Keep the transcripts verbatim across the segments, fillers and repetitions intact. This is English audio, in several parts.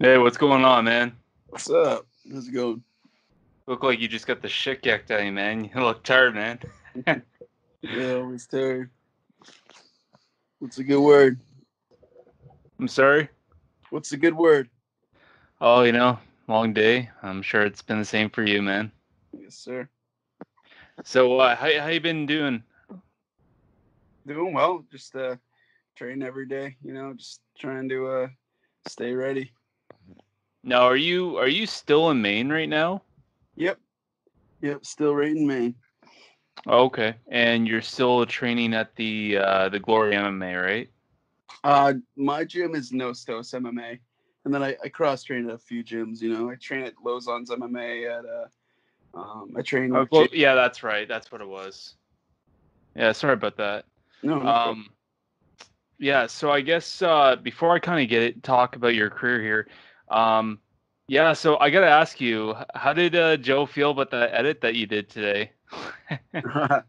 Hey, what's going on, man? What's up? How's it going? Look like you just got the shit kicked out of you, man. You look tired, man. Yeah, always tired. What's a good word? I'm sorry? What's a good word? Oh, you know, long day. I'm sure it's been the same for you, man. Yes, sir. So, uh, how how you been doing? Doing well. Just uh, training every day, you know, just trying to uh, stay ready. Now, are you are you still in Maine right now? Yep. Yep, still right in Maine. Okay. And you're still training at the uh, the Glory M M A, right? Uh, my gym is Nostos M M A. And then I, I cross-train at a few gyms, you know. I train at Lozon's M M A. At uh, um, I train with... Well, yeah, that's right. That's what it was. Yeah, sorry about that. No, no um, problem. Yeah, so I guess uh, before I kind of get it, talk about your career here... Um, yeah, so I got to ask you, how did uh, Joe feel about the edit that you did today? I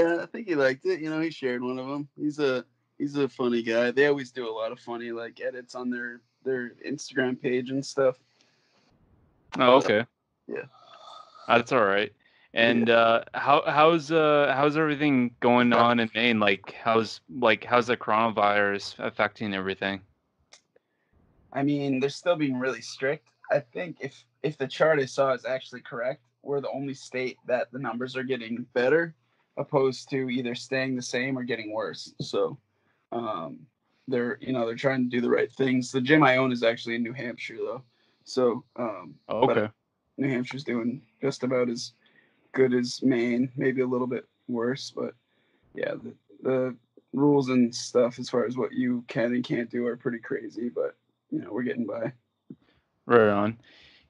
uh, think he liked it. You know, he shared one of them. He's a, he's a funny guy. They always do a lot of funny, like, edits on their, their Instagram page and stuff. Oh, okay. Uh, yeah. That's all right. And, yeah. uh, how, how's, uh, how's everything going on in Maine? Like, how's, like, how's the coronavirus affecting everything? I mean, they're still being really strict. I think if, if the chart I saw is actually correct, we're the only state that the numbers are getting better, opposed to either staying the same or getting worse. So um, they're, you know, they're trying to do the right things. The gym I own is actually in New Hampshire, though. So um, oh, okay. New Hampshire's doing just about as good as Maine, maybe a little bit worse. But, yeah, the, the rules and stuff as far as what you can and can't do are pretty crazy, but... you know, we're getting by. Right on.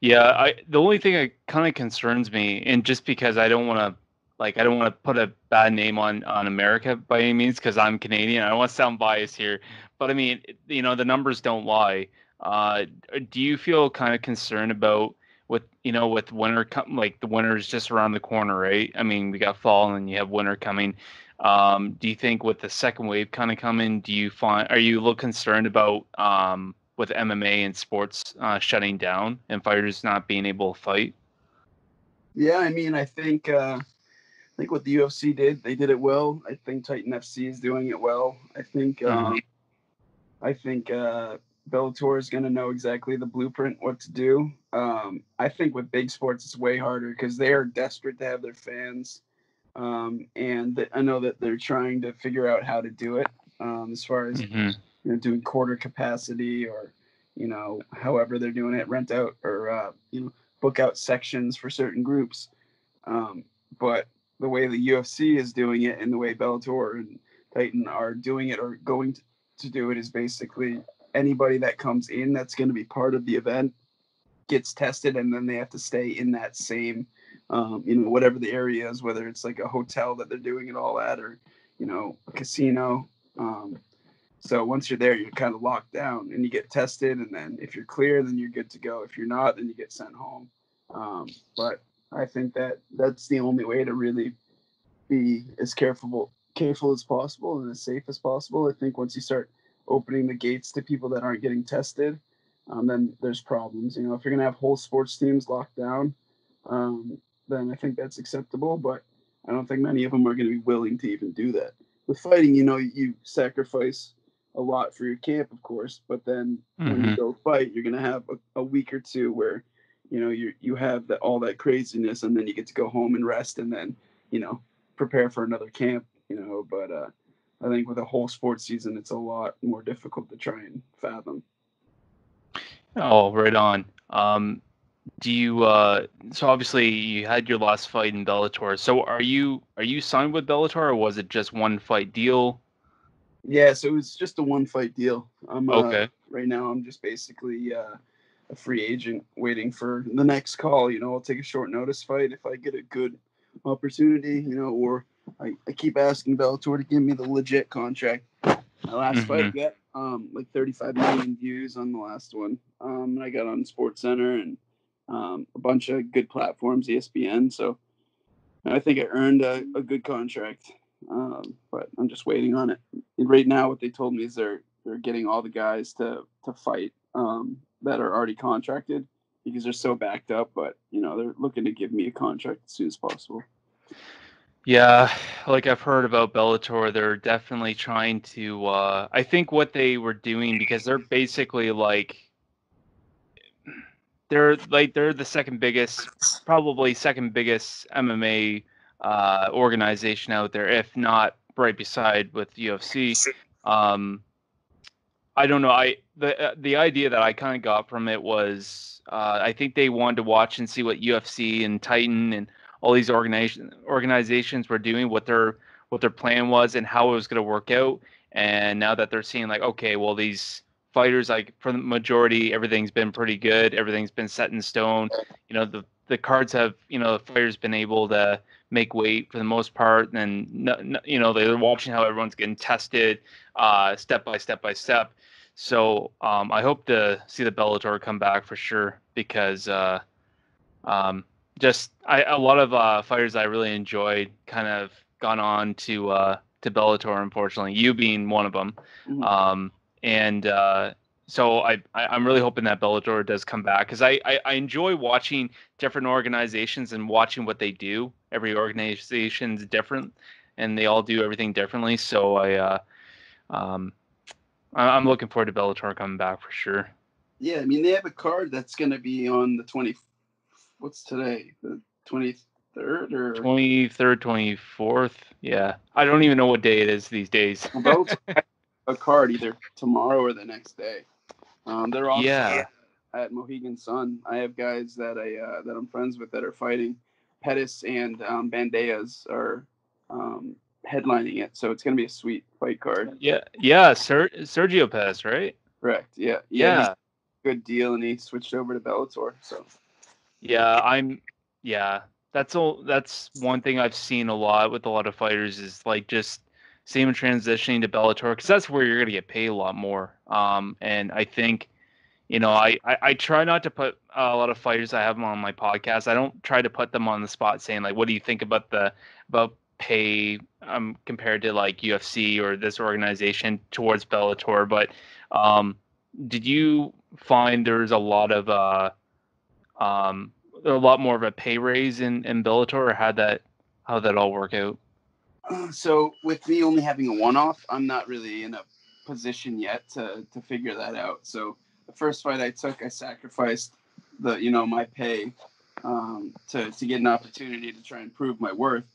Yeah, I the only thing that kind of concerns me, and just because I don't want to, like, I don't want to put a bad name on, on America by any means, because I'm Canadian. I don't want to sound biased here. But, I mean, you know, the numbers don't lie. Uh, do you feel kind of concerned about, with, you know, with winter, com- like, the winter is just around the corner, right? I mean, we got fall and you have winter coming. Um, do you think with the second wave kind of coming, do you find, are you a little concerned about, um, with M M A and sports uh, shutting down and fighters not being able to fight? Yeah, I mean, I think uh, I think what the U F C did, they did it well. I think Titan F C is doing it well. I think um, mm-hmm. I think uh, Bellator is going to know exactly the blueprint, what to do. Um, I think with big sports, it's way harder because they are desperate to have their fans, um, and th- I know that they're trying to figure out how to do it um, as far as. Mm-hmm. You know, doing quarter capacity or, you know, however they're doing it, rent out or, uh, you know, book out sections for certain groups. Um, but the way the U F C is doing it and the way Bellator and Titan are doing it or going to, to do it is basically anybody that comes in that's going to be part of the event gets tested, and then they have to stay in that same, um, you know, whatever the area is, whether it's like a hotel that they're doing it all at or, you know, a casino. Um, So once you're there, you're kind of locked down and you get tested. And then if you're clear, then you're good to go. If you're not, then you get sent home. Um, but I think that that's the only way to really be as careful, careful as possible and as safe as possible. I think once you start opening the gates to people that aren't getting tested, um, then there's problems. You know, if you're going to have whole sports teams locked down, um, then I think that's acceptable. But I don't think many of them are going to be willing to even do that. With fighting, you know, you sacrifice a lot for your camp, of course, but then mm-hmm. when you go fight, you're gonna have a, a week or two where, you know, you you have that all that craziness, and then you get to go home and rest, and then, you know, prepare for another camp, you know. But uh, I think with a whole sports season, it's a lot more difficult to try and fathom. Oh, right on. Um, do you? Uh, so obviously, you had your last fight in Bellator. So are you are you signed with Bellator, or was it just one fight deal? Yeah, so it was just a one-fight deal. I'm, okay. Uh, right now, I'm just basically uh, a free agent waiting for the next call. You know, I'll take a short-notice fight if I get a good opportunity, you know, or I, I keep asking Bellator to give me the legit contract. My last mm-hmm. fight got um, like thirty-five million views on the last one. Um, and I got on SportsCenter and um, a bunch of good platforms, E S P N. So I think I earned a, a good contract. Um, but I'm just waiting on it. And right now, what they told me is they're they're getting all the guys to to fight. Um, that are already contracted because they're so backed up. But, you know, they're looking to give me a contract as soon as possible. Yeah, like I've heard about Bellator, they're definitely trying to uh, – I think what they were doing, because they're basically like – They're like they're the second biggest, probably second biggest M M A uh, organization out there, if not right beside with U F C. Um, I don't know. I the the idea that I kind of got from it was uh, I think they wanted to watch and see what U F C and Titan and all these organization organizations were doing, what their what their plan was and how it was going to work out. And now that they're seeing like, okay, well these fighters, like for the majority, everything's been pretty good. Everything's been set in stone. You know, the the cards have, you know, the fighters been able to make weight for the most part. And then, you know, they're watching how everyone's getting tested uh, step by step by step. So um, I hope to see the Bellator come back for sure, because uh, um, just I, a lot of uh, fighters I really enjoyed kind of gone on to uh, to Bellator, unfortunately, you being one of them. Mm-hmm. Um, And uh, so I, I, I'm really hoping that Bellator does come back, because I, I, I enjoy watching different organizations and watching what they do. Every organization's different, and they all do everything differently. So I, uh, um, I, I'm looking forward to Bellator coming back for sure. Yeah, I mean, they have a card that's going to be on the twentieth. What's today? The twentieth. Third or twenty-third, twenty-fourth. Yeah, I don't even know what day it is these days. Both. A card either tomorrow or the next day. Um, they're all yeah. at Mohegan Sun. I have guys that I uh, that I'm friends with that are fighting. Pettis and um, Bandeas are um, headlining it, so it's going to be a sweet fight card. Yeah, yeah, Ser- Sergio Pettis, right? Correct. Yeah, yeah. yeah. Good deal, and he switched over to Bellator. So. Yeah, I'm. Yeah, that's all. That's one thing I've seen a lot with a lot of fighters is like just. Same transitioning to Bellator, because that's where you're going to get paid a lot more. Um, and I think, you know, I, I, I try not to put a lot of fighters. I have them on my podcast. I don't try to put them on the spot saying, like, what do you think about the about pay um, compared to, like, U F C or this organization towards Bellator? But um, did you find there's a lot of uh, um, a lot more of a pay raise in, in Bellator, or how that how that all work out? So with me only having a one-off, I'm not really in a position yet to, to figure that out. So the first fight I took, I sacrificed the, you know, my pay um, to, to get an opportunity to try and prove my worth.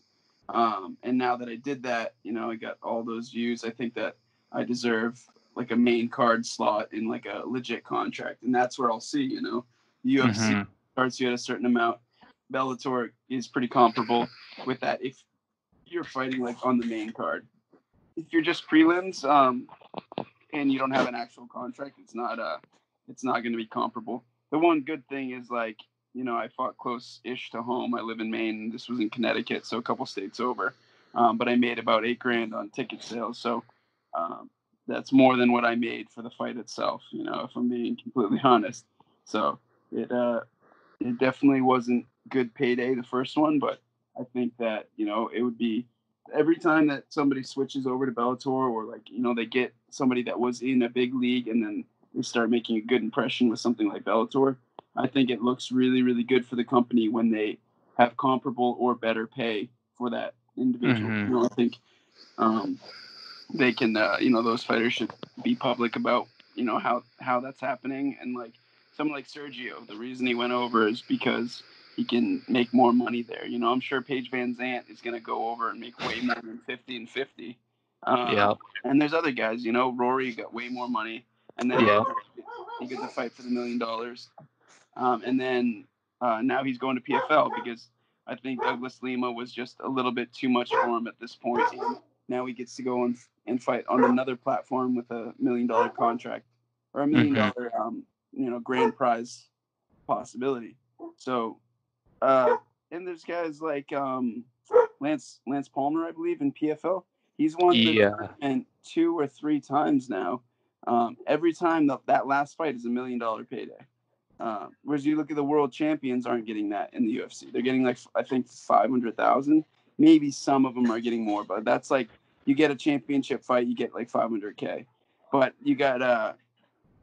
Um, and now that I did that, you know, I got all those views. I think that I deserve like a main card slot in like a legit contract. And that's where I'll see, you know, U F C mm-hmm. starts you at a certain amount. Bellator is pretty comparable with that. If you're fighting like on the main card, if you're just prelims um and you don't have an actual contract, it's not uh it's not going to be comparable. The one good thing is, like, you know, I fought close ish to home. I live in Maine. This was in Connecticut, so a couple states over, um but I made about eight grand on ticket sales, so um that's more than what I made for the fight itself, you know, if I'm being completely honest. So it uh it definitely wasn't good payday, the first one, but I think that, you know, it would be every time that somebody switches over to Bellator, or like, you know, they get somebody that was in a big league and then they start making a good impression with something like Bellator, I think it looks really, really good for the company when they have comparable or better pay for that individual. Mm-hmm. You know, I think um, they can, uh, you know, those fighters should be public about, you know, how, how that's happening. And like someone like Sergio, the reason he went over is because he can make more money there. You know, I'm sure Paige Van Zant is going to go over and make way more than fifty and fifty. Um, yeah. And there's other guys, you know, Rory got way more money. And then yeah. he gets a fight for the million dollars. Um, and then uh, now he's going to P F L, because I think Douglas Lima was just a little bit too much for him at this point. And now he gets to go and, and fight on another platform with a million dollar contract, or a million dollar, mm-hmm. um, you know, grand prize possibility. So, Uh, and there's guys like um, Lance Lance Palmer, I believe, in P F L. He's won the yeah. tournament two or three times now. Um, every time the, that last fight is a million dollar payday. Uh, whereas you look at the world champions, aren't getting that in the U F C. They're getting like I think five hundred thousand. Maybe some of them are getting more, but that's like you get a championship fight, you get like five hundred k. But you got uh,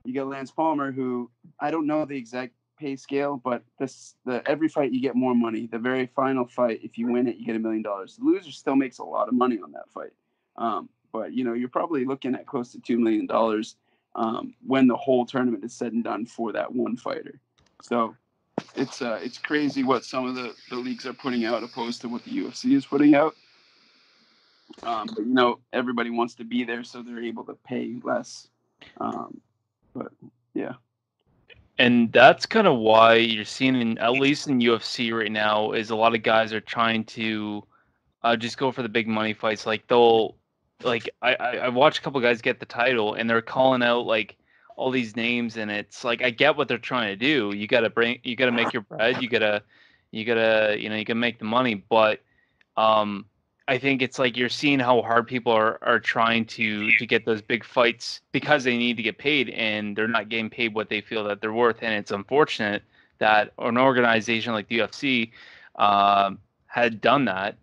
You get Lance Palmer, who I don't know the exact pay scale, but this the every fight you get more money. The very final fight, if you win it, you get a million dollars. The loser still makes a lot of money on that fight, um, but you know you're probably looking at close to two million dollars um, when the whole tournament is said and done for that one fighter. So it's uh, it's crazy what some of the the leagues are putting out opposed to what the U F C is putting out. Um, but you know everybody wants to be there, so they're able to pay less. Um, but yeah. And that's kind of why you're seeing, in, at least in U F C right now, is a lot of guys are trying to uh, just go for the big money fights. Like they'll, like I, I watched a couple guys get the title, and they're calling out like all these names, and it's like I get what they're trying to do. You gotta bring, you gotta make your bread. You gotta, you gotta, you know, you can make the money. But um, I think it's like you're seeing how hard people are are trying to to get those big fights because they need to get paid, and they're not getting paid what they feel that they're worth. And it's unfortunate that an organization like the U F C uh, had done that.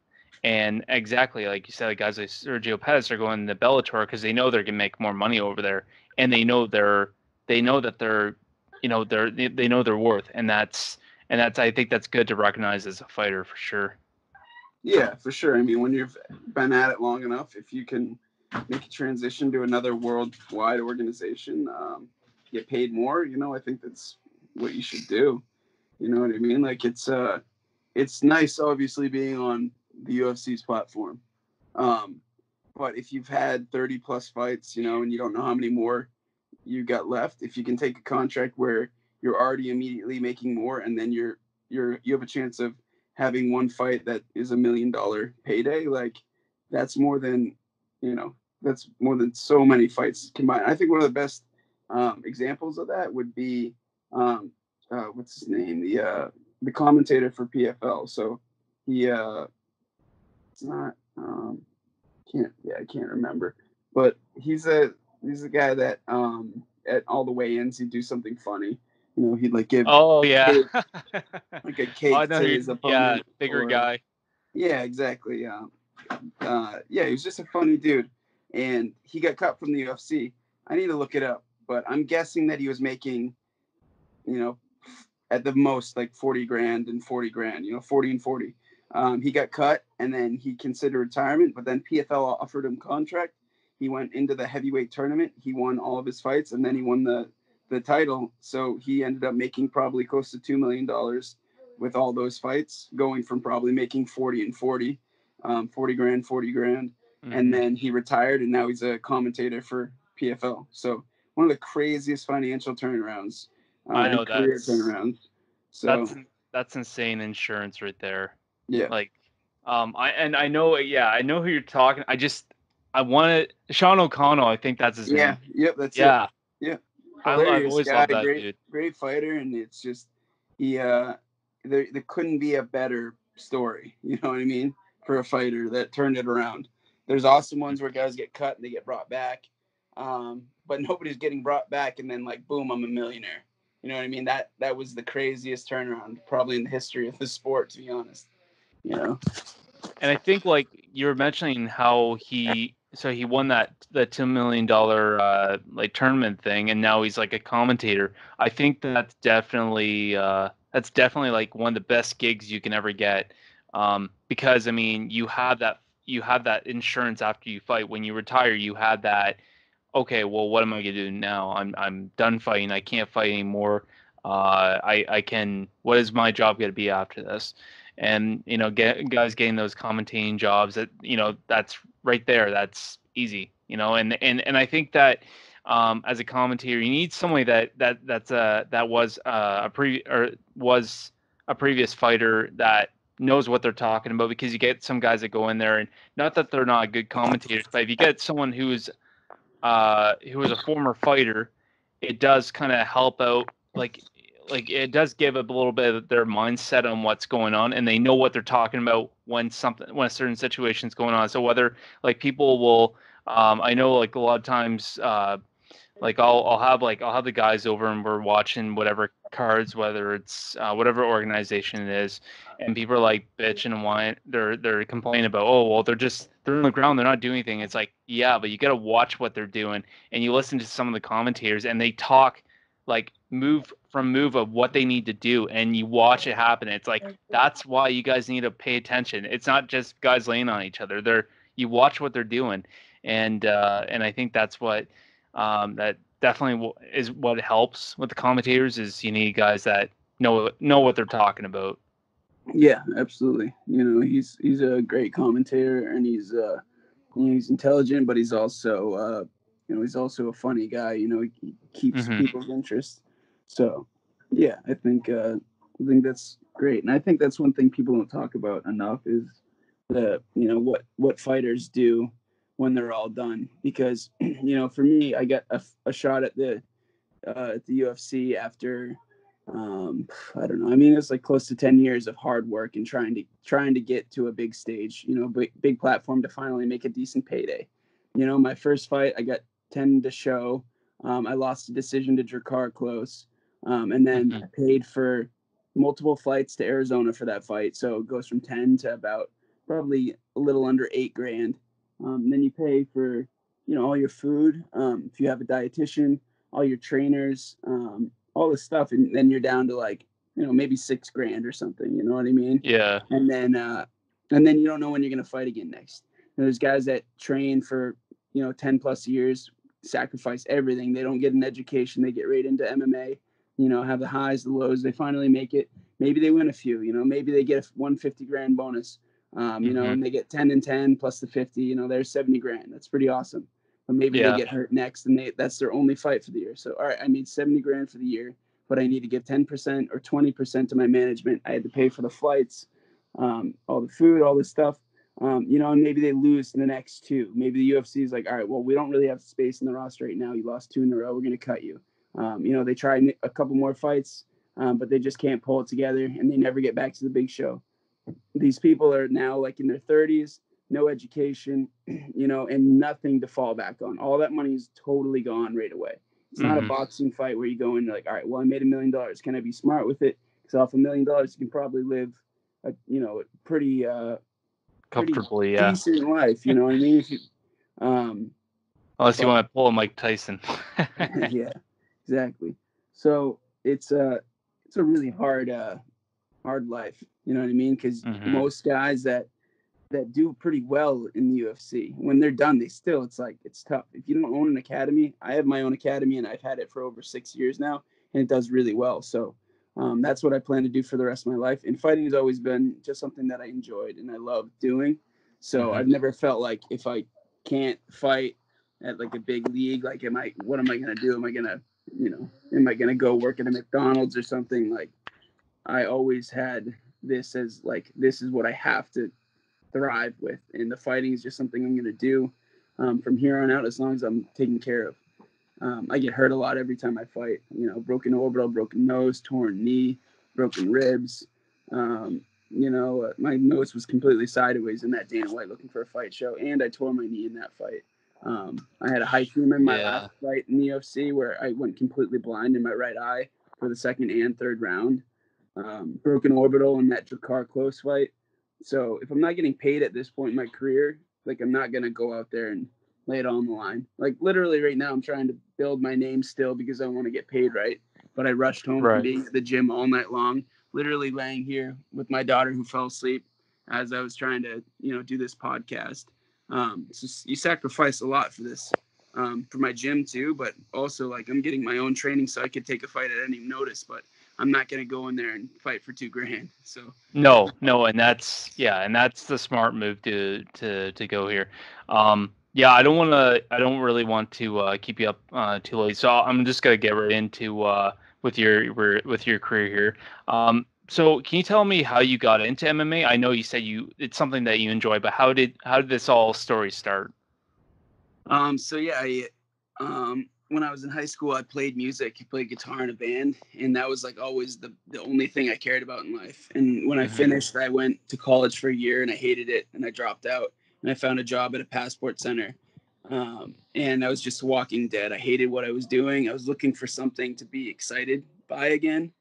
And exactly like you said, like guys like Sergio Pettis are going to Bellator because they know they're gonna make more money over there, and they know they're they know that they're you know they're they, they know their worth, and that's and that's I think that's good to recognize as a fighter for sure. Yeah, for sure. I mean, when you've been at it long enough, if you can make a transition to another worldwide organization, um, get paid more, you know, I think that's what you should do. You know what I mean? Like, it's uh, it's nice, obviously, being on the U F C's platform. Um, but if you've had thirty-plus fights, you know, and you don't know how many more you got left, if you can take a contract where you're already immediately making more and then you're you're you have a chance of having one fight that is a million dollar payday, like that's more than, you know, that's more than so many fights combined. I think one of the best um, examples of that would be, um, uh, what's his name? The, uh, the commentator for P F L. So he, uh, it's not, um, can't, yeah, I can't remember, but he's a, he's a guy that um, at all the weigh-ins, he'd do something funny. You know, he'd like give oh yeah, cake, like a cake oh, no, to his opponent. Yeah, bigger or, guy. Yeah, exactly. Um, uh, yeah, he was just a funny dude, and he got cut from the U F C. I need to look it up, but I'm guessing that he was making, you know, at the most like forty grand and forty grand. You know, forty and forty. Um, he got cut, and then he considered retirement. But then P F L offered him contract. He went into the heavyweight tournament. He won all of his fights, and then he won the. the title. So he ended up making probably close to two million dollars with all those fights, going from probably making forty and forty, um, forty grand, forty grand. Mm-hmm. And then he retired, and now he's a commentator for P F L. So one of the craziest financial turnarounds. Um, I know career that's, turnarounds. So that's, that's insane insurance right there. Yeah. Like, um, I, and I know, yeah, I know who you're talking. I just, I want to, Sean O'Connell. I think that's his yeah, name. Yeah. Yep. That's yeah. it. Yeah. Hilarious. I've always guy, loved that great, dude. Great fighter, and it's just he. Uh, there, there couldn't be a better story. You know what I mean? For a fighter that turned it around. There's awesome ones where guys get cut and they get brought back, um, but nobody's getting brought back, and then like boom, I'm a millionaire. You know what I mean? That that was the craziest turnaround probably in the history of the sport, to be honest. You know. And I think like you were mentioning how he. So he won that that two million dollar uh, like tournament thing, and now he's like a commentator. I think that's definitely uh, that's definitely like one of the best gigs you can ever get, um, because I mean you have that you have that insurance after you fight. When you retire, you have that. Okay, well, what am I gonna do now? I'm I'm done fighting. I can't fight anymore. Uh, I I can. What is my job gonna be after this? And you know, get, guys getting those commentating jobs. That you know, that's right there. That's easy. You know, and and, and I think that um, as a commentator, you need somebody that that that's a that was a, a pre or was a previous fighter that knows what they're talking about, because you get some guys that go in there, and not that they're not good commentators, but if you get someone who's uh, who is a former fighter, it does kind of help out. Like. Like it does give a little bit of their mindset on what's going on, and they know what they're talking about when something, when a certain situation's going on. So whether like people will, um, I know like a lot of times, uh, Like I'll I'll have like I'll have the guys over and we're watching whatever cards, whether it's uh, whatever organization it is, and people are like bitching and whine. They're they're complaining about, oh well, they're just they're on the ground, they're not doing anything. It's like, yeah, but you got to watch what they're doing, and you listen to some of the commentators, and they talk like move from move of what they need to do, and you watch it happen. It's like that's why you guys need to pay attention. It's not just guys laying on each other. They're you watch what they're doing, and uh, and I think that's what. Um, that definitely w- is what helps with the commentators is you need guys that know know what they're talking about. Yeah, absolutely. You know, he's he's a great commentator, and he's uh, he's intelligent, but he's also uh, you know he's also a funny guy. You know, he keeps mm-hmm. people's interest. So yeah, I think uh, I think that's great, and I think that's one thing people don't talk about enough is the you know what what fighters do when they're all done, because you know, for me, I got a, a shot at the uh, at the U F C after um, I don't know. I mean, it was like close to ten years of hard work and trying to trying to get to a big stage, you know, big, big platform to finally make a decent payday. You know, my first fight, I got ten to show. Um, I lost a decision to Drakkar Close, um, and then mm-hmm. I paid for multiple flights to Arizona for that fight. So it goes from ten to about probably a little under eight grand. Um, then you pay for, you know, all your food. Um, if you have a dietitian, all your trainers, um, all this stuff. And then you're down to like, you know, maybe six grand or something. You know what I mean? Yeah. And then, uh, and then you don't know when you're going to fight again next. And there's guys that train for, you know, ten plus years, sacrifice everything. They don't get an education. They get right into M M A, you know, have the highs, the lows. They finally make it. Maybe they win a few, you know, maybe they get a one hundred fifty grand bonus. Um, you know, mm-hmm. and they get ten and ten plus the fifty, you know, there's seventy grand. That's pretty awesome. But maybe yeah. they get hurt next and they, that's their only fight for the year. So, all right, I need seventy grand for the year, but I need to give ten percent or twenty percent to my management. I had to pay for the flights, um, all the food, all this stuff, um, you know, and maybe they lose in the next two. Maybe the U F C is like, all right, well, we don't really have space in the roster right now. You lost two in a row. We're going to cut you. Um, you know, they try a couple more fights, um, but they just can't pull it together and they never get back to the big show. These people are now like in their thirties, no education, you know, and nothing to fall back on. All that money is totally gone right away. It's mm-hmm. not a boxing fight where you go in like, all right, well, I made a million dollars. Can I be smart with it? Because off a million dollars, you can probably live, a, you know, pretty uh, comfortably, pretty yeah, decent life. You know what I mean? If you, um, unless but, you want to pull a Mike Tyson. Yeah, exactly. So it's a uh, it's a really hard uh, hard life. You know what I mean? Because mm-hmm. most guys that that do pretty well in the U F C, when they're done, they still, it's like, it's tough. If you don't own an academy, I have my own academy and I've had it for over six years now, and it does really well. So um, that's what I plan to do for the rest of my life. And fighting has always been just something that I enjoyed and I love doing. So mm-hmm. I've never felt like if I can't fight at like a big league, like, am I, what am I going to do? Am I going to, you know, am I going to go work at a McDonald's or something? Like I always had this as like, this is what I have to thrive with. And the fighting is just something I'm going to do um, from here on out, as long as I'm taken care of. Um, I get hurt a lot every time I fight, you know, broken orbital, broken nose, torn knee, broken ribs. Um, you know, my nose was completely sideways in that Dana White Looking for a Fight show. And I tore my knee in that fight. Um, I had a high humor in my yeah. last fight in the U F C where I went completely blind in my right eye for the second and third round. Um, broken orbital in that Drakkar Close fight. So if I'm not getting paid at this point in my career, like I'm not going to go out there and lay it all on the line. Like literally right now I'm trying to build my name still because I want to get paid right. But I rushed home right. from being at the gym all night long, literally laying here with my daughter who fell asleep as I was trying to, you know, do this podcast. Um, so you sacrifice a lot for this, um, for my gym too, but also like I'm getting my own training so I could take a fight I didn't even notice, but I'm not going to go in there and fight for two grand. So no, no. And that's, yeah. And that's the smart move to, to, to go here. Um, yeah, I don't want to, I don't really want to uh, keep you up uh, too late. So I'm just going to get right into uh, with your, with your career here. Um, so can you tell me how you got into M M A? I know you said you, it's something that you enjoy, but how did, how did this all story start? Um, so yeah, I, um, when I was in high school, I played music, I played guitar in a band, and that was like always the, the only thing I cared about in life. And when I finished, I went to college for a year and I hated it and I dropped out and I found a job at a passport center Um, and I was just walking dead. I hated what I was doing. I was looking for something to be excited by again.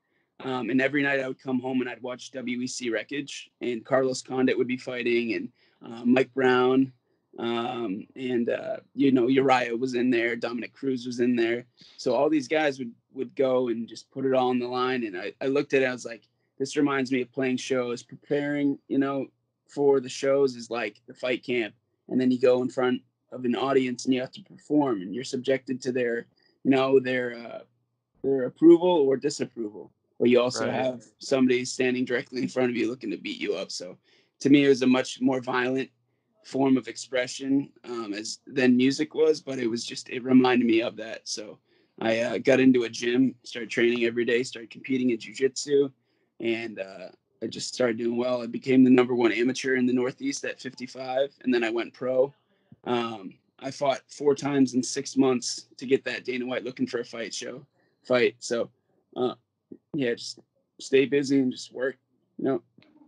Um, and every night I would come home and I'd watch W E C wreckage, and Carlos Condit would be fighting, and uh, Mike Brown, um, and, uh, you know, Uriah was in there. Dominic Cruz was in there. So all these guys would, would go and just put it all on the line. And I, I looked at it, I was like, this reminds me of playing shows, preparing, you know, for the shows is like the fight camp. And then you go in front of an audience and you have to perform, and you're subjected to their, you know, their, uh, their approval or disapproval. But you also right. have somebody standing directly in front of you looking to beat you up. So to me, it was a much more violent form of expression um, as than music was, but it was just, it reminded me of that. So I uh, got into a gym, started training every day, started competing in jiu-jitsu, and uh, I just started doing well. I became the number one amateur in the Northeast at fifty-five, and then I went pro. Um, I fought four times in six months to get that Dana White looking for a fight show fight. So, uh, yeah, just stay busy and just work. You know,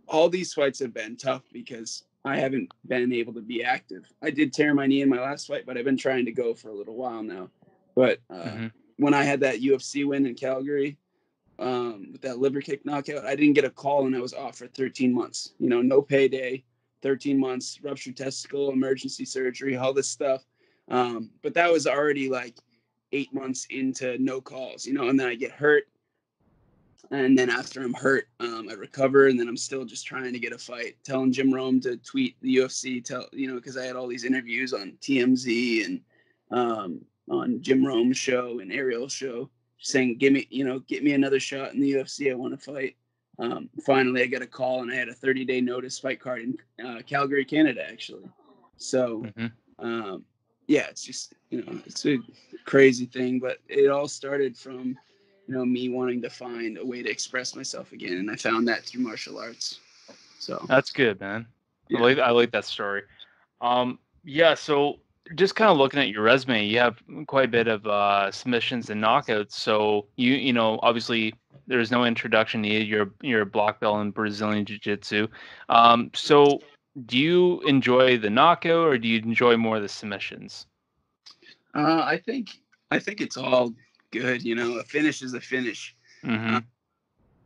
all these fights have been tough because I haven't been able to be active. I did tear my knee in my last fight, but I've been trying to go for a little while now. But uh, mm-hmm. when I had that U F C win in Calgary um, with that liver kick knockout, I didn't get a call, and I was off for thirteen months. You know, no payday, thirteen months, ruptured testicle, emergency surgery, all this stuff. Um, but that was already like eight months into no calls, you know, and then I get hurt. And then after I'm hurt, um, I recover, and then I'm still just trying to get a fight, telling Jim Rome to tweet the U F C, tell you know, because I had all these interviews on T M Z and um, on Jim Rome's show and Ariel's show saying, give me, you know, get me another shot in the U F C. I want to fight. Um, finally, I got a call, and I had a thirty-day notice fight card in uh, Calgary, Canada, actually. So, mm-hmm. um, yeah, it's just, you know, it's a crazy thing, but it all started from, you know, me wanting to find a way to express myself again. And I found that through martial arts. So that's good, man. Yeah. I like, I like that story. Um, yeah. So just kind of looking at your resume, you have quite a bit of uh, submissions and knockouts. So you, you know, obviously there's no introduction needed. You're, you're a black belt in Brazilian jiu-jitsu. Um, so do you enjoy the knockout, or do you enjoy more of the submissions? Uh, I think, I think it's all good. You know, a finish is a finish. Mm-hmm. Uh,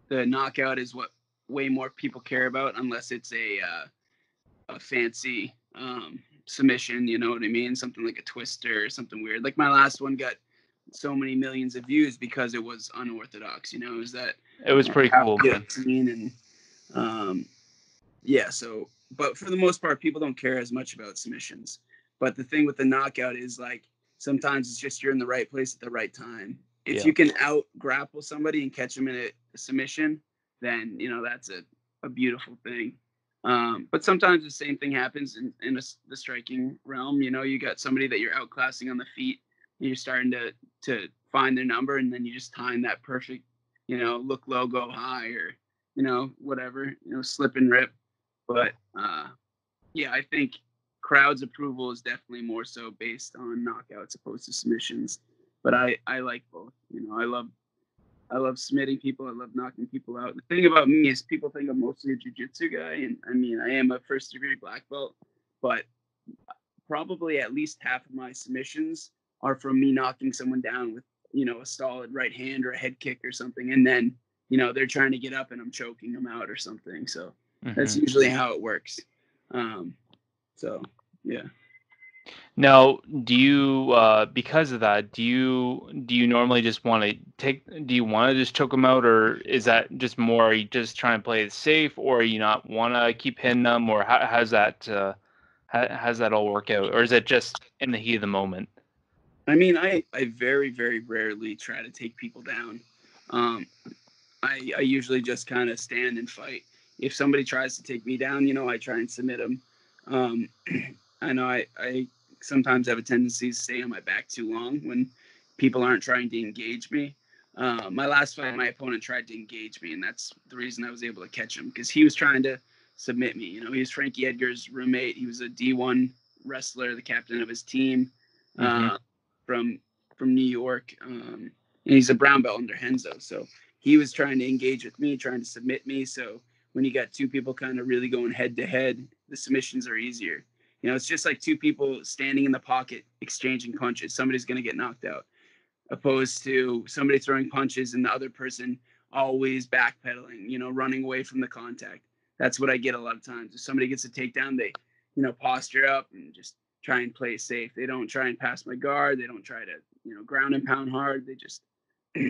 the knockout is what way more people care about, unless it's a uh, a fancy um, submission. You know what I mean? Something like a twister or something weird. Like my last one got so many millions of views because it was unorthodox. You know, it was that it was pretty cool. And um, yeah, so but for the most part, people don't care as much about submissions. But the thing with the knockout is like, sometimes it's just you're in the right place at the right time. If yeah. you can out grapple somebody and catch them in a submission, then, you know, that's a, a beautiful thing. Um, but sometimes the same thing happens in, in a, the striking realm. You know, you got somebody that you're outclassing on the feet, and you're starting to, to find their number, and then you just time that perfect, you know, look low, go high, or, you know, whatever, you know, slip and rip. But, uh, yeah, I think crowd's approval is definitely more so based on knockouts opposed to submissions, but I, I like both. You know, I love I love submitting people. I love knocking people out. The thing about me is people think I'm mostly a jiu-jitsu guy, and I mean, I am a first degree black belt, but probably at least half of my submissions are from me knocking someone down with, you know, a solid right hand or a head kick or something, and then, you know, they're trying to get up and I'm choking them out or something. So mm-hmm. that's usually how it works. Um, So, yeah. Now, do you, uh, because of that, do you, do you normally just want to take, do you want to just choke them out, or is that just more, are you just trying to play it safe, or are you not want to keep hitting them, or how, how's that, uh, how, how's that all work out? Or is it just in the heat of the moment? I mean, I, I very, very rarely try to take people down. Um, I, I usually just kind of stand and fight. If somebody tries to take me down, you know, I try and submit them. Um, I know I, I sometimes have a tendency to stay on my back too long when people aren't trying to engage me. Uh, my last fight, my opponent tried to engage me, and that's the reason I was able to catch him, because he was trying to submit me. You know, he was Frankie Edgar's roommate. He was a D one wrestler, the captain of his team, uh, mm-hmm. from from New York. Um, and he's a brown belt under Henzo. So he was trying to engage with me, trying to submit me. So when you got two people kind of really going head to head, the submissions are easier. You know, it's just like two people standing in the pocket, exchanging punches. Somebody's going to get knocked out, opposed to somebody throwing punches and the other person always backpedaling, you know, running away from the contact. That's what I get a lot of times. If somebody gets a takedown, they, you know, posture up and just try and play safe. They don't try and pass my guard. They don't try to, you know, ground and pound hard. They just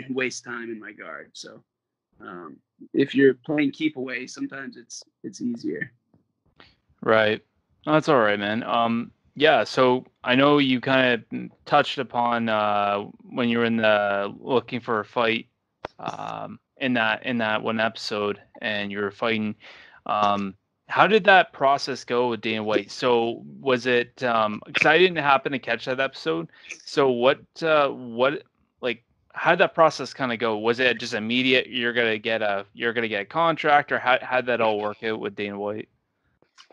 waste time in my guard. So um, if you're playing keep away, sometimes it's it's easier. Right. No, that's all right, man. Um, yeah, so I know you kind of touched upon uh, when you were in the looking for a fight um, in that in that one episode, and you were fighting. Um, how did that process go with Dana White? So was it because um, I didn't happen to catch that episode? So what uh, what like how did that process kind of go? Was it just immediate? You're gonna get a you're gonna get a contract, or how how'd that all work out with Dana White?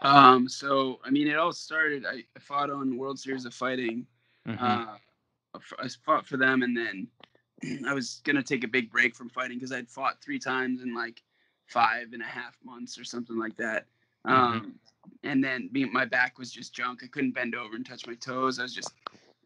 Um, so, I mean, it all started, I, I fought on World Series of Fighting, mm-hmm. uh, I fought for them, and then I was going to take a big break from fighting because I'd fought three times in like five and a half months or something like that. Um, mm-hmm. and then me, my back was just junk. I couldn't bend over and touch my toes. I was just,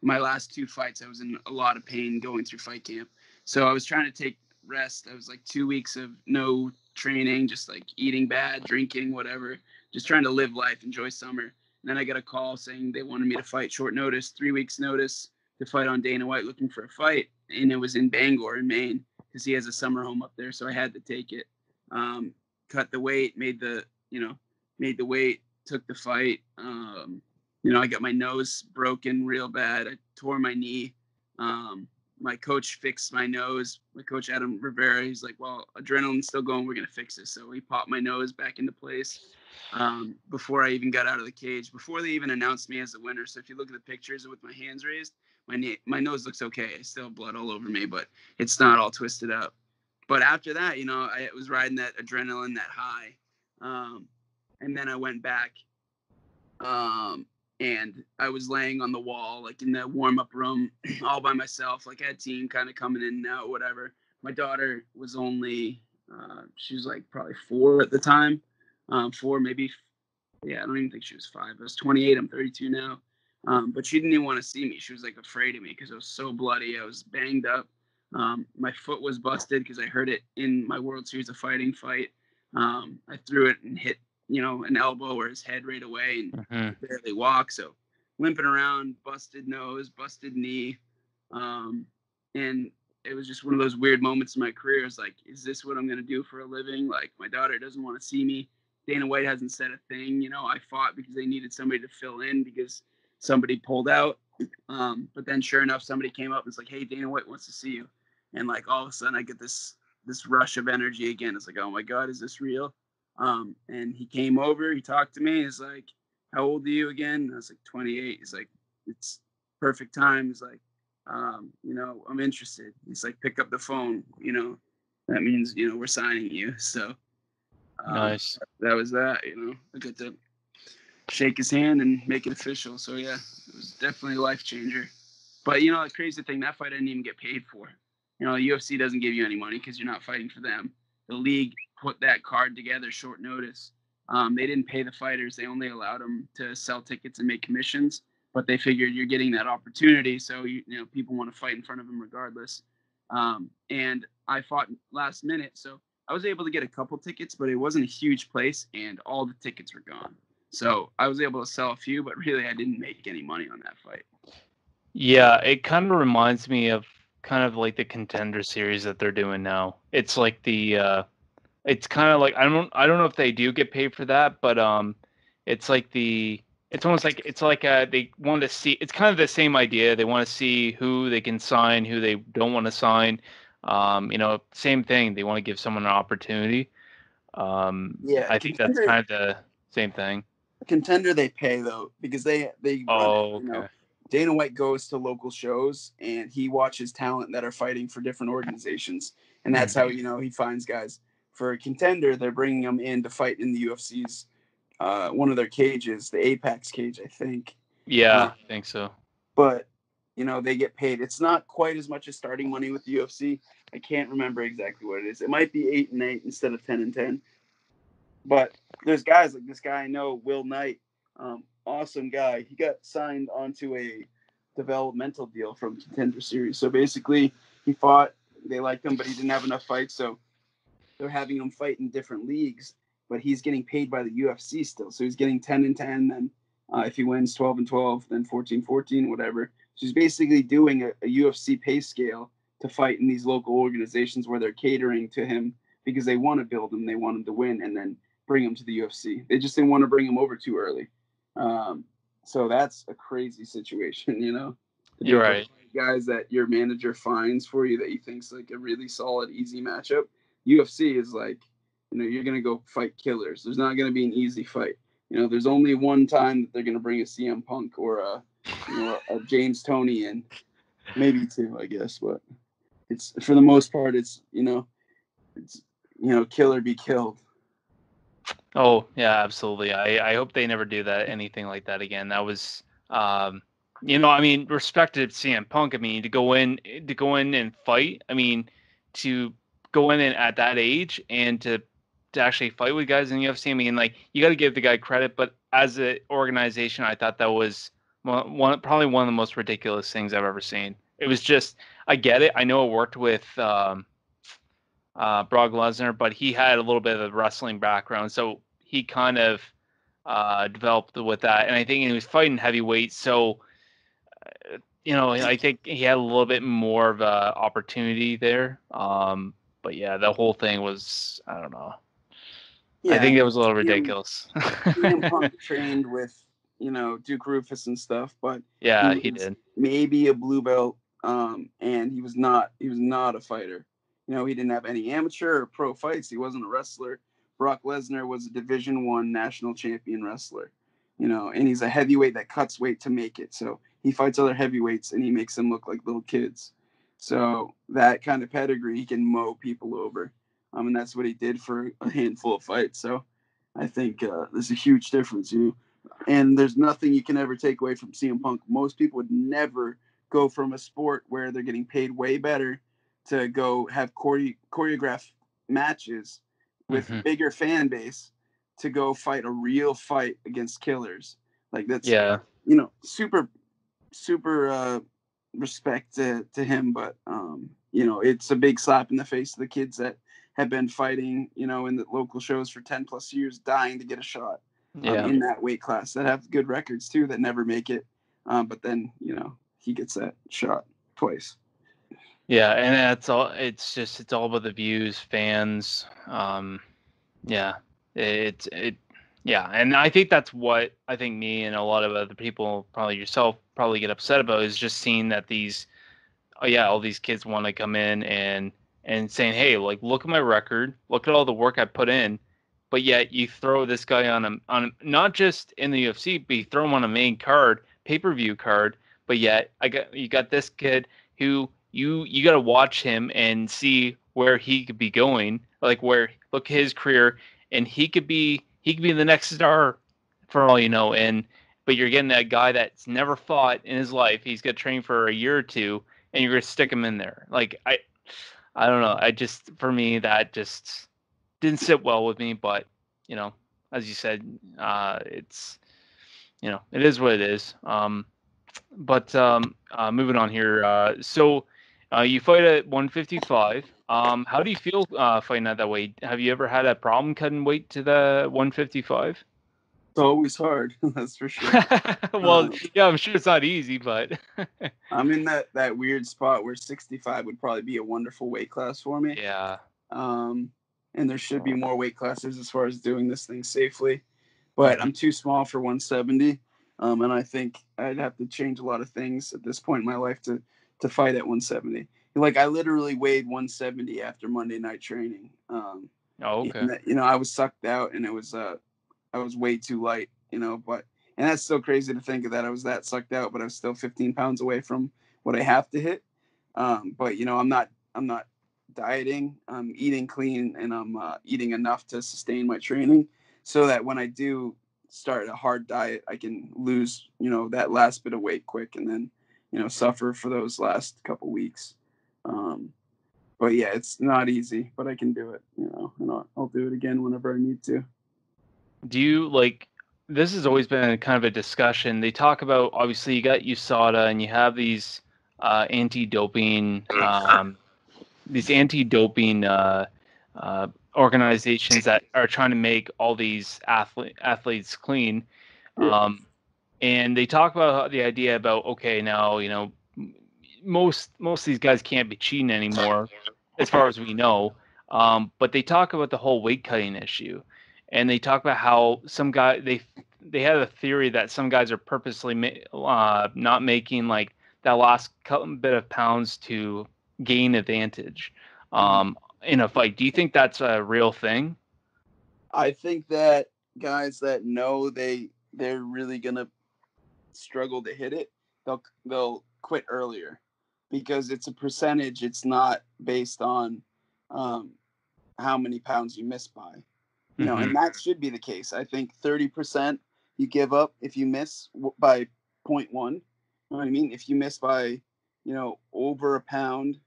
my last two fights, I was in a lot of pain going through fight camp. So I was trying to take rest. I was like two weeks of no training, just like eating bad, drinking, whatever. Just trying to live life, enjoy summer. And then I got a call saying they wanted me to fight short notice, three weeks notice, to fight on Dana White, looking for a fight. And it was in Bangor in Maine because he has a summer home up there. So I had to take it, um, cut the weight, made the, you know, made the weight, took the fight. Um, you know, I got my nose broken real bad. I tore my knee. Um, my coach fixed my nose. My coach, Adam Rivera, he's like, well, adrenaline's still going. We're going to fix this. So he popped my nose back into place. Um, before I even got out of the cage, before they even announced me as the winner. So if you look at the pictures with my hands raised, my knee, my nose looks okay. I still have blood all over me, but it's not all twisted up. But after that, you know, I was riding that adrenaline, that high. Um, and then I went back, um, and I was laying on the wall, like in the warm up room all by myself. Like I had a team kind of coming in and out, whatever. My daughter was only, uh, she was like probably four at the time. Um, four, maybe, yeah, I don't even think she was five. I was twenty-eight, I'm thirty-two now. Um, but she didn't even want to see me. She was, like, afraid of me because I was so bloody. I was banged up. Um, my foot was busted because I hurt it in my World Series of Fighting fight. Um, I threw it and hit, you know, an elbow or his head right away and uh-huh. barely walked. So limping around, busted nose, busted knee. Um, and it was just one of those weird moments in my career. It's like, is this what I'm going to do for a living? Like, my daughter doesn't want to see me. Dana White hasn't said a thing. You know, I fought because they needed somebody to fill in because somebody pulled out. Um, but then sure enough, somebody came up and was like, hey, Dana White wants to see you. And like, all of a sudden I get this, this rush of energy again. It's like, oh my God, is this real? Um, and he came over, he talked to me. He's like, how old are you again? And I was like, twenty-eight. He's like, it's perfect time. He's like, um, you know, I'm interested. He's like, pick up the phone, you know, that means, you know, we're signing you. So, nice. Um, that was that, you know. I got to shake his hand and make it official. So, yeah, it was definitely a life changer. But, you know, the crazy thing, that fight I didn't even get paid for. You know, the U F C doesn't give you any money because you're not fighting for them. The league put that card together short notice. Um, they didn't pay the fighters. They only allowed them to sell tickets and make commissions. But they figured you're getting that opportunity, so, you, you know, people want to fight in front of them regardless. Um, and I fought last minute, so I was able to get a couple tickets, but it wasn't a huge place, and all the tickets were gone. So I was able to sell a few, but really I didn't make any money on that fight. Yeah, it kind of reminds me of kind of like the Contender Series that they're doing now. It's like the, uh, it's kind of like I don't, I don't know if they do get paid for that, but um, it's like the, it's almost like it's like uh they want to see. It's kind of the same idea. They want to see who they can sign, who they don't want to sign. Um, you know, same thing. They want to give someone an opportunity. Um, yeah, I think that's kind of the same thing. Contender, they pay though because they they oh, run it, you okay. know, Dana White goes to local shows and he watches talent that are fighting for different organizations, and that's how, you know, he finds guys. For a Contender, they're bringing them in to fight in the U F C's uh, one of their cages, the Apex cage, I think. Yeah, uh, I think so. But, you know, they get paid. It's not quite as much as starting money with the U F C. I can't remember exactly what it is. It might be eight and eight instead of ten and ten. But there's guys like this guy I know, Will Knight. Um, awesome guy. He got signed onto a developmental deal from Contender Series. So basically, he fought. They liked him, but he didn't have enough fights. So they're having him fight in different leagues, but he's getting paid by the U F C still. So he's getting ten and ten. Then uh, if he wins twelve and twelve, then fourteen, fourteen, whatever. So he's basically doing a, a U F C pay scale to fight in these local organizations where they're catering to him because they want to build him. They want him to win and then bring him to the U F C. They just didn't want to bring him over too early. Um, so that's a crazy situation, you know? You're right. Guys that your manager finds for you that he thinks like a really solid, easy matchup. U F C is like, you know, you're going to go fight killers. There's not going to be an easy fight. You know, there's only one time that they're going to bring a C M Punk or a, you know, a James Toney in. Maybe two, I guess. But it's, for the most part, it's, you know, it's, you know, kill or be killed. Oh, yeah, absolutely. I, I hope they never do that, anything like that again. That was, um, you know, I mean, respected C M Punk. I mean, to go in, to go in and fight. I mean, to go in and at that age and to, to actually fight with guys in the U F C. I mean, like, you got to give the guy credit. But as an organization, I thought that was one, probably one of the most ridiculous things I've ever seen. It was just, I get it. I know it worked with um, uh, Brock Lesnar, but he had a little bit of a wrestling background, so he kind of uh, developed with that. And I think he was fighting heavyweight, so. You know, I think he had a little bit more of a opportunity there. Um, but yeah, the whole thing was, I don't know. Yeah, I think it was a little ridiculous. C M Punk trained with, you know, Duke Rufus and stuff, but yeah, he, he did. Maybe a blue belt, um, and he was not he was not a fighter. You know, he didn't have any amateur or pro fights. He wasn't a wrestler. Brock Lesnar was a Division One national champion wrestler. You know, and he's a heavyweight that cuts weight to make it. So he fights other heavyweights, and he makes them look like little kids. So that kind of pedigree, he can mow people over. Um, and that's what he did for a handful of fights. So I think uh, there's a huge difference. You know? And there's nothing you can ever take away from C M Punk. Most people would never go from a sport where they're getting paid way better to go have chore- choreographed matches with mm-hmm. bigger fan base to go fight a real fight against killers. Like that's, yeah. you know, super... super uh, respect to, to him, but, um, you know, it's a big slap in the face to the kids that have been fighting, you know, in the local shows for ten plus years, dying to get a shot um, yeah. in that weight class that have good records too, that never make it. Um, but then, you know, he gets that shot twice. Yeah. And that's all, it's just, it's all about the views, fans. Um, yeah, it's, it, it Yeah, and I think that's what I think me and a lot of other people, probably yourself, probably get upset about is just seeing that these, oh yeah, all these kids want to come in and and saying, hey, like look at my record, look at all the work I put in, but yet you throw this guy on a on a, not just in the U F C, but you throw him on a main card, pay per view card, but yet I got you got this kid who you you got to watch him and see where he could be going, like where look at his career and he could be. He could be the next star for all you know. And but you're getting that guy that's never fought in his life. He's got trained for a year or two, and you're going to stick him in there. Like, I I don't know. I just, for me, that just didn't sit well with me. But, you know, as you said, uh, it's, you know, it is what it is. Um, but um, uh, moving on here. Uh, so uh, you fight at one fifty-five. Um, how do you feel uh, fighting at that weight? Have you ever had a problem cutting weight to the one fifty-five? It's always hard, that's for sure. well, um, yeah, I'm sure it's not easy, but... I'm in that, that weird spot where sixty-five would probably be a wonderful weight class for me. Yeah. Um, and there should be more weight classes as far as doing this thing safely. But I'm too small for one seventy, um, and I think I'd have to change a lot of things at this point in my life to, to fight at one seventy. Like, I literally weighed one seventy after Monday night training. Um, oh, okay. That, you know, I was sucked out, and it was uh, I was way too light, you know. But and that's so crazy to think of that. I was that sucked out, but I was still fifteen pounds away from what I have to hit. Um, but, you know, I'm not I'm not dieting. I'm eating clean, and I'm uh, eating enough to sustain my training so that when I do start a hard diet, I can lose, you know, that last bit of weight quick and then, you know, suffer for those last couple weeks. Um, but yeah, it's not easy, but I can do it, you know, and I'll, I'll do it again whenever I need to. Do you like, this has always been kind of a discussion. They talk about, obviously, you got U S A D A and you have these uh, anti-doping, um, these anti-doping uh, uh, organizations that are trying to make all these athlete, athletes clean. Um, and they talk about the idea about, okay, now, you know, most most of these guys can't be cheating anymore, as far as we know. Um, but they talk about the whole weight cutting issue. And they talk about how some guy, they they had a theory that some guys are purposely ma- uh, not making like that last bit of pounds to gain advantage um, in a fight. Do you think that's a real thing? I think that guys that know they they're really gonna struggle to hit it, they'll they'll quit earlier because it's a percentage. It's not based on um, how many pounds you miss by. You know, mm-hmm. and that should be the case. I think thirty percent you give up if you miss by point one. You know what I mean? If you miss by, you know, over a pound,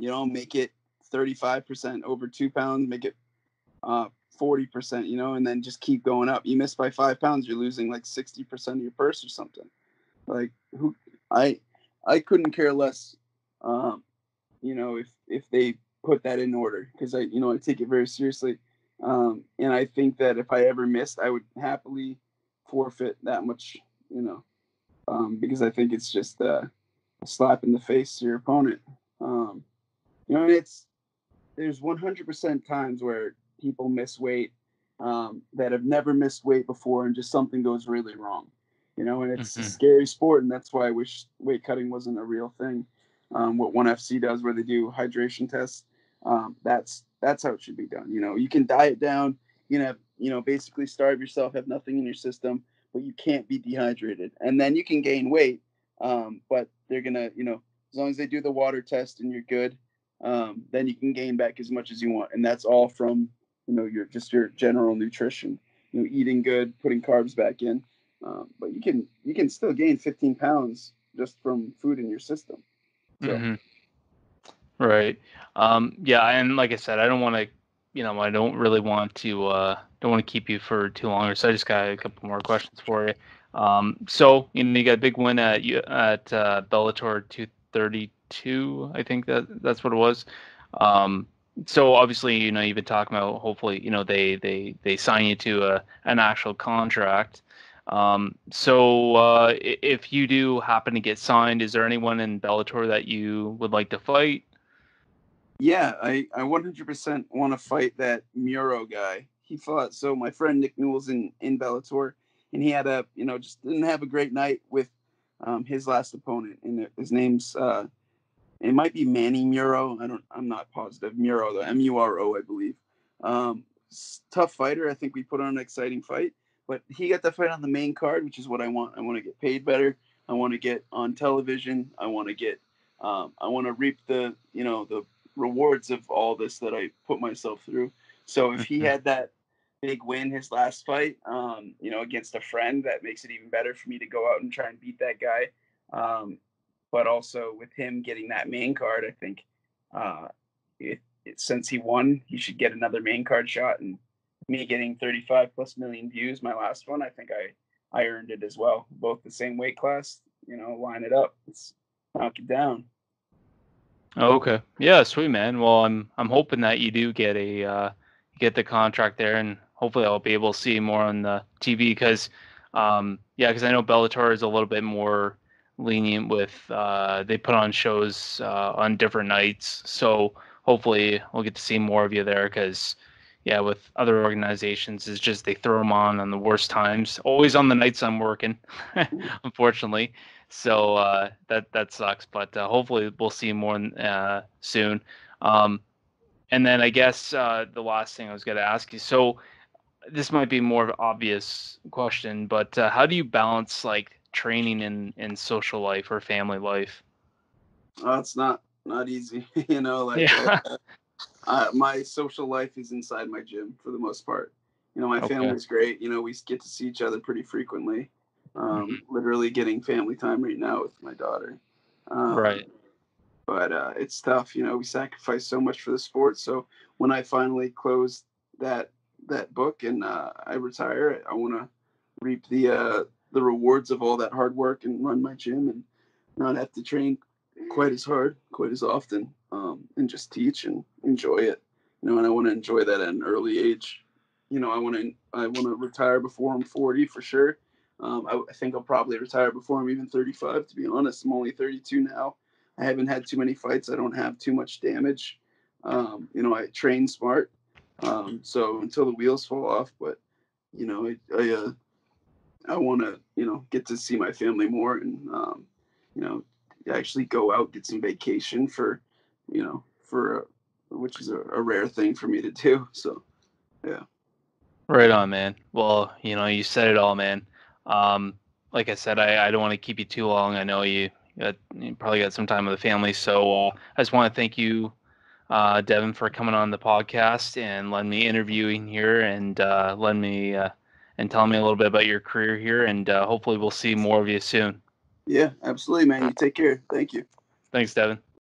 you know, make it thirty-five percent over two pounds, make it uh, forty percent, you know, and then just keep going up. You miss by five pounds, you're losing like sixty percent of your purse or something. Like, who? I I couldn't care less, um, you know, if, if they put that in order because, I you know, I take it very seriously. Um, and I think that if I ever missed, I would happily forfeit that much, you know, um, because I think it's just uh, a slap in the face to your opponent. Um, you know, it's there's one hundred percent times where people miss weight um, that have never missed weight before and just something goes really wrong, you know, and it's mm-hmm. a scary sport. And that's why I wish weight cutting wasn't a real thing. Um, what one F C does where they do hydration tests, um, that's That's how it should be done. You know, you can diet down, you know, you know, basically starve yourself, have nothing in your system, but you can't be dehydrated. And then you can gain weight, um, but they're going to, you know, as long as they do the water test and you're good, um, then you can gain back as much as you want. And that's all from, you know, your just your general nutrition, you know, eating good, putting carbs back in. Um, but you can you can still gain fifteen pounds just from food in your system. So. Mm-hmm. Right. Um, yeah. And like I said, I don't want to, you know, I don't really want to, uh, don't want to keep you for too long. So I just got a couple more questions for you. Um, so, you know, you got a big win at, at, uh, Bellator two thirty-two. I think that that's what it was. Um, so obviously, you know, you've been talking about, hopefully, you know, they, they, they sign you to a, an actual contract. Um, so, uh, if you do happen to get signed, is there anyone in Bellator that you would like to fight? Yeah, I, I one hundred percent want to fight that Muro guy. He fought, so my friend Nick Newell's in, in Bellator, and he had a, you know, just didn't have a great night with um, his last opponent, and his name's, uh, it might be Manny Muro, I don't, I'm not positive, Muro, though, M U R O, I believe. Um, tough fighter, I think we put on an exciting fight, but he got that fight on the main card, which is what I want. I want to get paid better, I want to get on television, I want to get, um, I want to reap the, you know, the rewards of all this that I put myself through. So if he had that big win his last fight, um, you know, against a friend, that makes it even better for me to go out and try and beat that guy. Um, but also with him getting that main card, I think uh, it, it, since he won, he should get another main card shot. And me getting thirty-five plus million views, my last one, I think I, I earned it as well. Both the same weight class, you know, line it up. Let's knock it down. Oh, okay. Yeah, sweet, man. Well, I'm I'm hoping that you do get a uh, get the contract there, and hopefully I'll be able to see more on the T V because, um, yeah, because I know Bellator is a little bit more lenient with uh, they put on shows uh, on different nights, so hopefully we'll get to see more of you there because, yeah, with other organizations, it's just they throw them on on the worst times, always on the nights I'm working, unfortunately. So uh, that that sucks, but uh, hopefully we'll see more uh, soon. Um, and then I guess uh, the last thing I was going to ask you. So this might be more of an obvious question, but uh, how do you balance like training and, and social life or family life? Oh, it's not not easy, you know. Like yeah. uh, uh, my social life is inside my gym for the most part. You know, my okay. family's great. You know, we get to see each other pretty frequently. Um, literally getting family time right now with my daughter. Um, right. But uh, it's tough, you know, we sacrifice so much for the sport. So when I finally close that, that book and uh, I retire, I want to, reap the uh, the rewards of all that hard work and run my gym and not have to train quite as hard, quite as often, um, and just teach and enjoy it. You know, and I want to enjoy that at an early age. You know, I want to I want to retire before I'm forty for sure. Um, I, I think I'll probably retire before I'm even thirty-five, to be honest. I'm only thirty-two now. I haven't had too many fights. I don't have too much damage. Um, you know, I train smart. Um, so until the wheels fall off, but, you know, I I, uh, I want to, you know, get to see my family more and, um, you know, actually go out, get some vacation for, you know, for, uh, which is a, a rare thing for me to do. So, yeah. Right on, man. Well, you know, you said it all, man. Um, like I said, I, I don't want to keep you too long. I know you, got, you probably got some time with the family. So uh, I just want to thank you, uh, Devin, for coming on the podcast and letting me interview in here and uh, letting me uh, and telling me a little bit about your career here. And uh, hopefully we'll see more of you soon. Yeah, absolutely, man. You take care. Thank you. Thanks, Devin.